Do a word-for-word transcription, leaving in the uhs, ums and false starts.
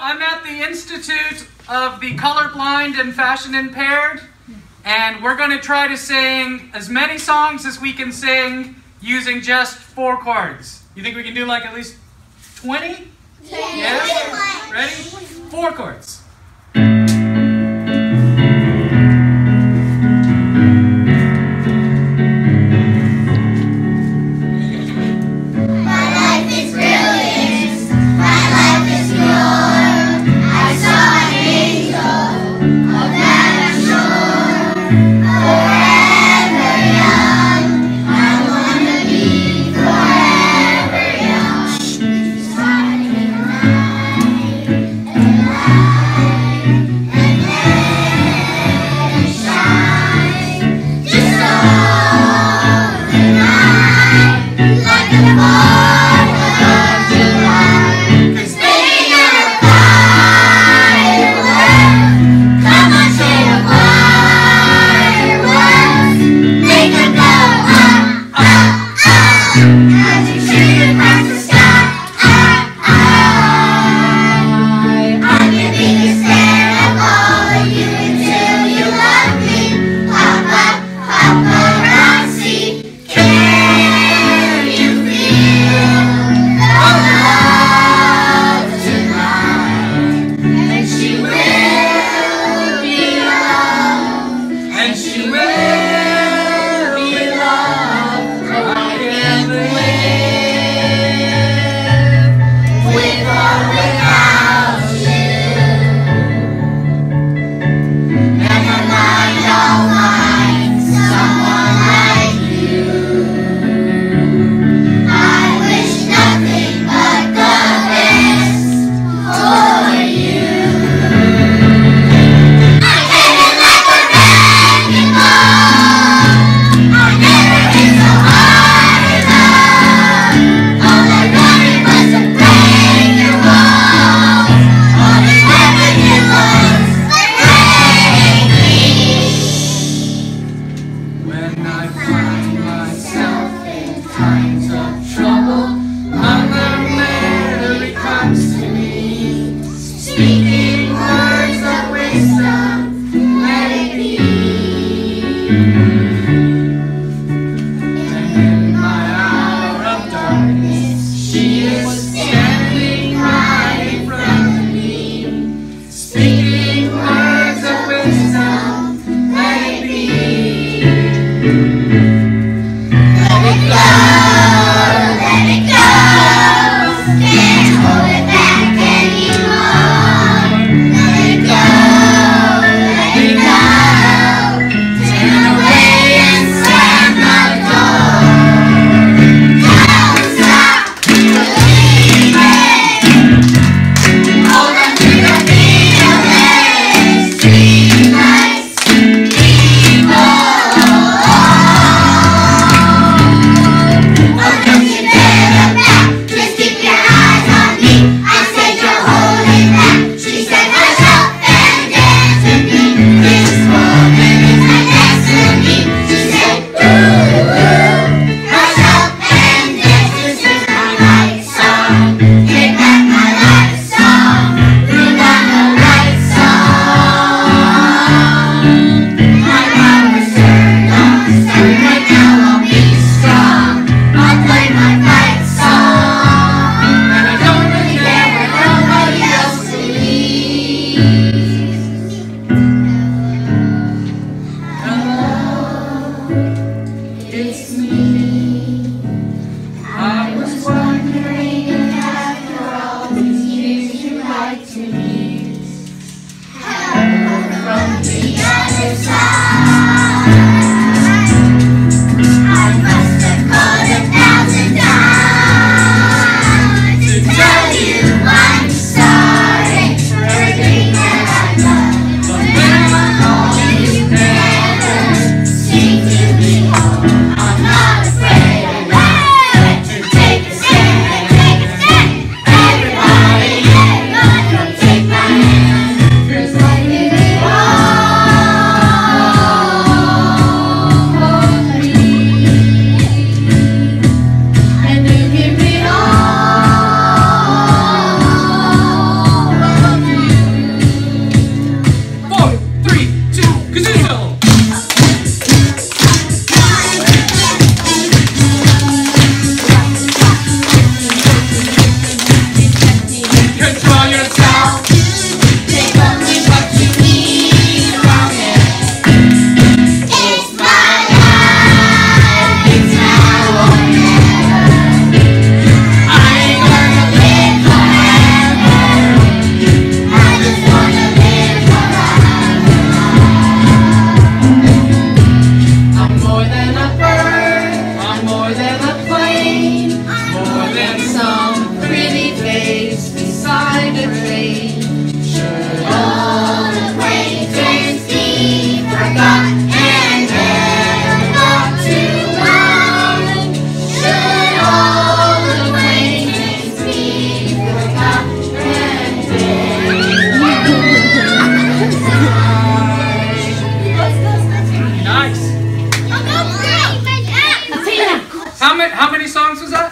I'm at the Institute of the Colorblind and Fashion Impaired, and we're going to try to sing as many songs as we can sing using just four chords. You think we can do like at least twenty? Yeah. Yes? Ready? Four chords. Thank you. How many songs was that?